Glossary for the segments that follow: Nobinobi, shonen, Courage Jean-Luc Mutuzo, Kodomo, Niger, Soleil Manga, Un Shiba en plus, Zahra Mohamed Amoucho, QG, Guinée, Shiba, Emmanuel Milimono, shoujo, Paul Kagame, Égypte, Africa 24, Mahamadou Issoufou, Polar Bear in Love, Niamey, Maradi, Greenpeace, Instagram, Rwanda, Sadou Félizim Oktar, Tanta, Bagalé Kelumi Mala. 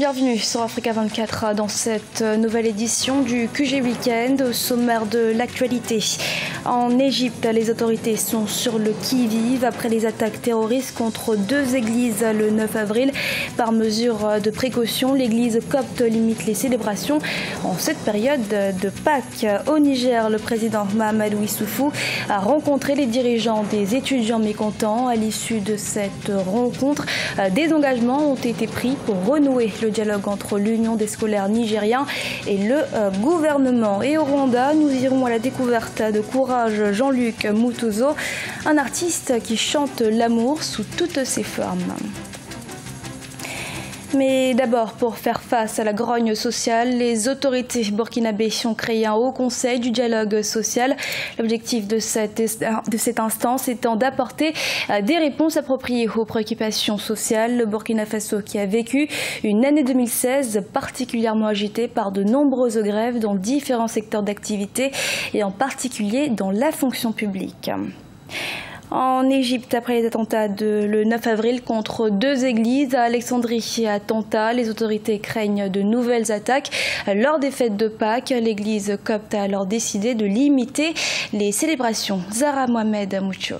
Bienvenue sur Africa 24 dans cette nouvelle édition du QG Weekend, au sommaire de l'actualité. En Égypte, les autorités sont sur le qui-vive après les attaques terroristes contre deux églises le 9 avril. Par mesure de précaution, l'église copte limite les célébrations en cette période de Pâques. Au Niger, le président Mahamadou Issoufou a rencontré les dirigeants des étudiants mécontents. À l'issue de cette rencontre, des engagements ont été pris pour renouer le dialogue entre l'Union des scolaires nigériens et le gouvernement. Et au Rwanda, nous irons à la découverte de Courage Jean-Luc Mutuzo, un artiste qui chante l'amour sous toutes ses formes. Mais d'abord, pour faire face à la grogne sociale, les autorités burkinabées ont créé un haut conseil du dialogue social. L'objectif de cette instance étant d'apporter des réponses appropriées aux préoccupations sociales. Le Burkina Faso qui a vécu une année 2016 particulièrement agitée par de nombreuses grèves dans différents secteurs d'activité et en particulier dans la fonction publique. En Égypte, après les attentats le 9 avril contre deux églises à Alexandrie et à Tanta, les autorités craignent de nouvelles attaques. Lors des fêtes de Pâques, l'église copte a alors décidé de limiter les célébrations. Zahra Mohamed Amoucho.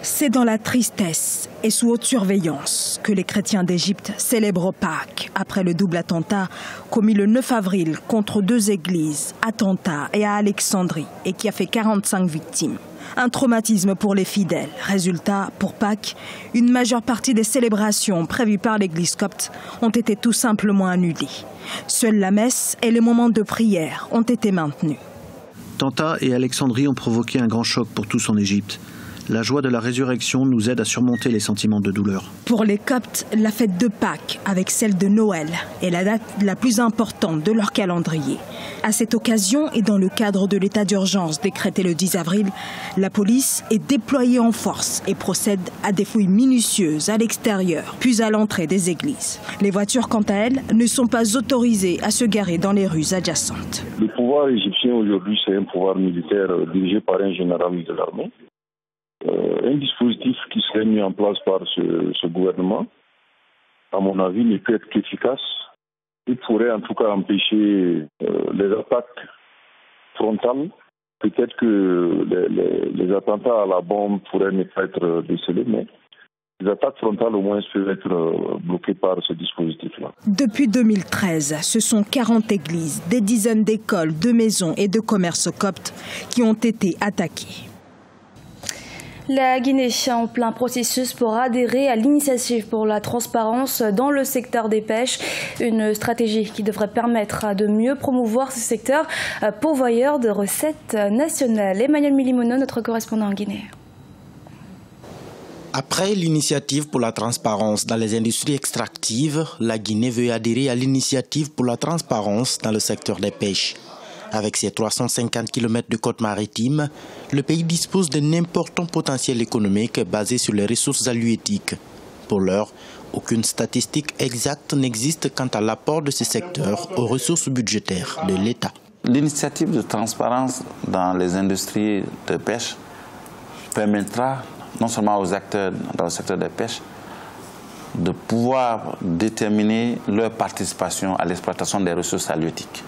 C'est dans la tristesse et sous haute surveillance que les chrétiens d'Égypte célèbrent Pâques après le double attentat commis le 9 avril contre deux églises, à Tanta et à Alexandrie, et qui a fait 45 victimes. Un traumatisme pour les fidèles. Résultat, pour Pâques, une majeure partie des célébrations prévues par l'église copte ont été tout simplement annulées. Seule la messe et les moments de prière ont été maintenus. Tanta et Alexandrie ont provoqué un grand choc pour tous en Égypte. La joie de la résurrection nous aide à surmonter les sentiments de douleur. Pour les Coptes, la fête de Pâques, avec celle de Noël, est la date la plus importante de leur calendrier. À cette occasion, et dans le cadre de l'état d'urgence décrété le 10 avril, la police est déployée en force et procède à des fouilles minutieuses à l'extérieur, puis à l'entrée des églises. Les voitures, quant à elles, ne sont pas autorisées à se garer dans les rues adjacentes. Le pouvoir égyptien aujourd'hui, c'est un pouvoir militaire dirigé par un général de l'armée. Un dispositif qui serait mis en place par ce gouvernement, à mon avis, ne peut être qu'efficace. Il pourrait en tout cas empêcher les attaques frontales. Peut-être que les attentats à la bombe pourraient ne pas être décelés, mais les attaques frontales au moins peuvent être bloquées par ce dispositif-là. Depuis 2013, ce sont 40 églises, des dizaines d'écoles, de maisons et de commerces coptes qui ont été attaquées. La Guinée est en plein processus pour adhérer à l'initiative pour la transparence dans le secteur des pêches. Une stratégie qui devrait permettre de mieux promouvoir ce secteur pourvoyeur de recettes nationales. Emmanuel Milimono, notre correspondant en Guinée. Après l'initiative pour la transparence dans les industries extractives, la Guinée veut adhérer à l'initiative pour la transparence dans le secteur des pêches. Avec ses 350 km de côte maritime, le pays dispose d'un important potentiel économique basé sur les ressources halieutiques. Pour l'heure, aucune statistique exacte n'existe quant à l'apport de ce secteur aux ressources budgétaires de l'État. L'initiative de transparence dans les industries de pêche permettra non seulement aux acteurs dans le secteur de la pêche de pouvoir déterminer leur participation à l'exploitation des ressources halieutiques.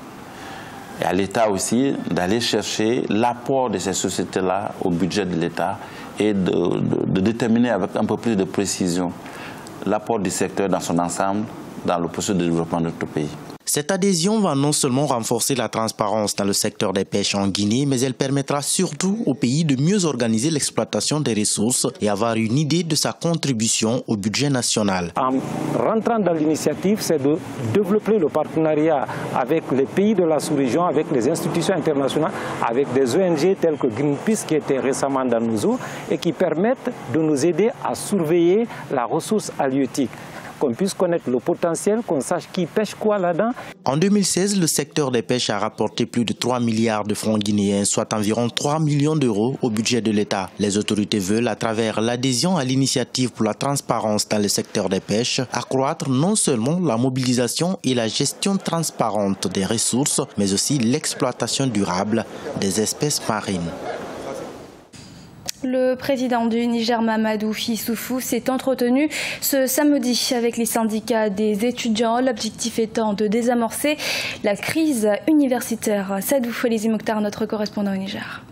Et à l'État aussi, d'aller chercher l'apport de ces sociétés-là au budget de l'État et de déterminer avec un peu plus de précision l'apport du secteur dans son ensemble dans le processus de développement de notre pays. Cette adhésion va non seulement renforcer la transparence dans le secteur des pêches en Guinée, mais elle permettra surtout au pays de mieux organiser l'exploitation des ressources et avoir une idée de sa contribution au budget national. En rentrant dans l'initiative, c'est de développer le partenariat avec les pays de la sous-région, avec les institutions internationales, avec des ONG telles que Greenpeace qui était récemment dans nos eaux et qui permettent de nous aider à surveiller la ressource halieutique. Qu'on puisse connaître le potentiel, qu'on sache qui pêche quoi là-dedans. En 2016, le secteur des pêches a rapporté plus de 3 milliards de francs guinéens, soit environ 3 millions d'euros au budget de l'État. Les autorités veulent, à travers l'adhésion à l'initiative pour la transparence dans le secteur des pêches, accroître non seulement la mobilisation et la gestion transparente des ressources, mais aussi l'exploitation durable des espèces marines. Le président du Niger, Mahamadou Issoufou, s'est entretenu ce samedi avec les syndicats des étudiants, l'objectif étant de désamorcer la crise universitaire. Sadou Félizim Oktar, notre correspondant au Niger.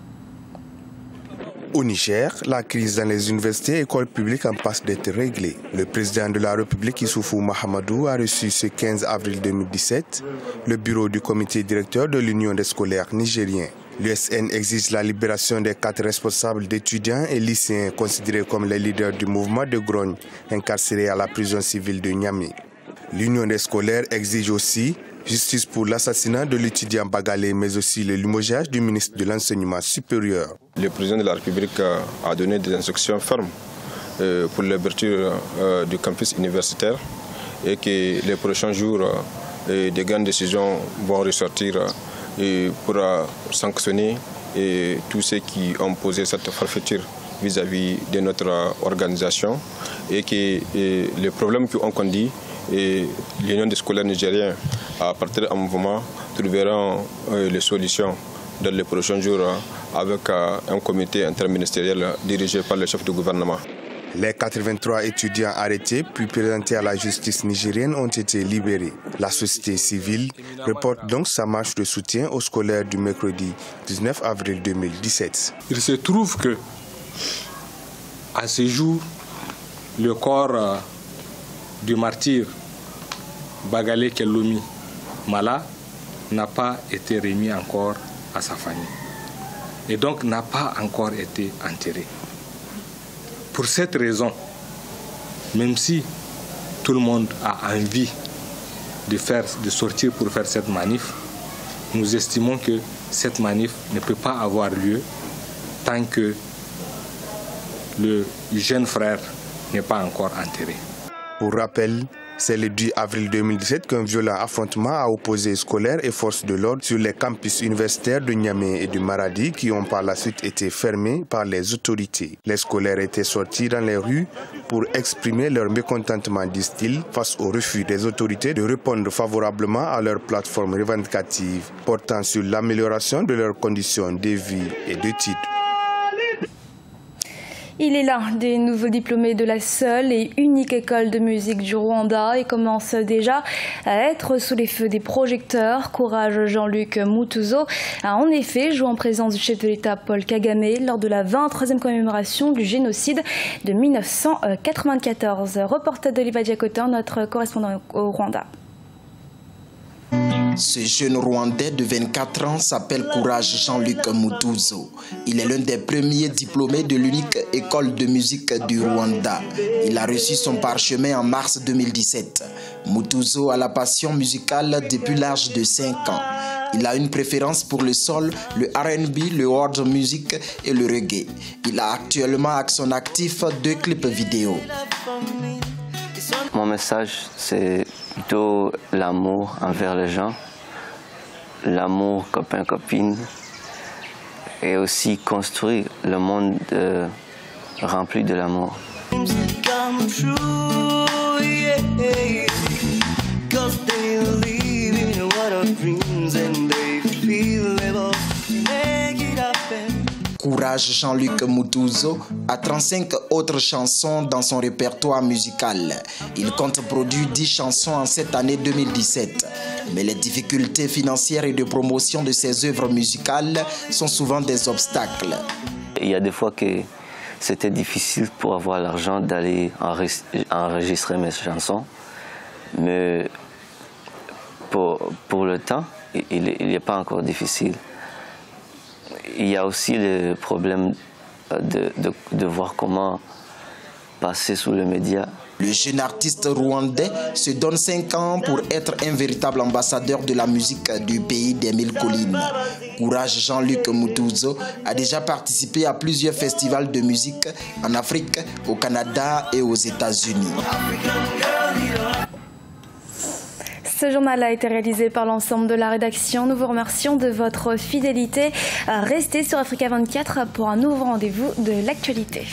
Au Niger, la crise dans les universités et écoles publiques en passe d'être réglée. Le président de la République, Issoufou Mahamadou, a reçu ce 15 avril 2017 le bureau du comité directeur de l'Union des scolaires nigériens. L'USN exige la libération des 4 responsables d'étudiants et lycéens considérés comme les leaders du mouvement de grogne incarcérés à la prison civile de Niamey. L'Union des scolaires exige aussi justice pour l'assassinat de l'étudiant Bagalé, mais aussi le limogeage du ministre de l'Enseignement supérieur. Le président de la République a donné des instructions fermes pour l'ouverture du campus universitaire et que les prochains jours, des grandes décisions vont ressortir pour sanctionner tous ceux qui ont posé cette forfaiture vis-à-vis de notre organisation et que les problèmes qu'on conduit et l'Union des scolaires nigériens, à partir d'un mouvement, trouveront les solutions dans les prochains jours avec un comité interministériel dirigé par le chef du gouvernement. Les 83 étudiants arrêtés puis présentés à la justice nigérienne ont été libérés. La société civile reporte donc sa marche de soutien aux scolaires du mercredi 19 avril 2017. Il se trouve que, à ce jour, le corps du martyr Bagalé Kelumi Mala n'a pas été remis encore à sa famille et donc n'a pas encore été enterré. Pour cette raison, même si tout le monde a envie de sortir pour faire cette manif, nous estimons que cette manif ne peut pas avoir lieu tant que le jeune frère n'est pas encore enterré. Pour rappel, c'est le 10 avril 2017 qu'un violent affrontement a opposé scolaires et forces de l'ordre sur les campus universitaires de Niamey et de Maradi qui ont par la suite été fermés par les autorités. Les scolaires étaient sortis dans les rues pour exprimer leur mécontentement, disent-ils, face au refus des autorités de répondre favorablement à leur plateforme revendicative portant sur l'amélioration de leurs conditions de vie et de titres. Il est l'un des nouveaux diplômés de la seule et unique école de musique du Rwanda et commence déjà à être sous les feux des projecteurs. Courage Jean-Luc Mutuzo a en effet joué en présence du chef de l'État Paul Kagame lors de la 23e commémoration du génocide de 1994. Reportage d'Oliva Diacotin, notre correspondant au Rwanda. Ce jeune Rwandais de 24 ans s'appelle Courage Jean-Luc Mutuzo. Il est l'un des premiers diplômés de l'unique école de musique du Rwanda. Il a reçu son parchemin en mars 2017. Mutuzo a la passion musicale depuis l'âge de 5 ans. Il a une préférence pour le soul, le R&B, le world music et le reggae. Il a actuellement à son actif 2 clips vidéo. Mon message, c'est plutôt l'amour envers les gens, l'amour copain-copine, et aussi construire le monde rempli de l'amour. Courage Jean-Luc Mutuzo a 35 autres chansons dans son répertoire musical. Il compte produire 10 chansons en cette année 2017. Mais les difficultés financières et de promotion de ses œuvres musicales sont souvent des obstacles. Il y a des fois que c'était difficile pour avoir l'argent d'aller enregistrer mes chansons. Mais pour le temps, il n'est pas encore difficile. Il y a aussi le problème de voir comment passer sous les médias. Le jeune artiste rwandais se donne 5 ans pour être un véritable ambassadeur de la musique du pays des mille collines. Courage Jean-Luc Mutuzo a déjà participé à plusieurs festivals de musique en Afrique, au Canada et aux États-Unis. Ce journal a été réalisé par l'ensemble de la rédaction. Nous vous remercions de votre fidélité. Restez sur Africa 24 pour un nouveau rendez-vous de l'actualité.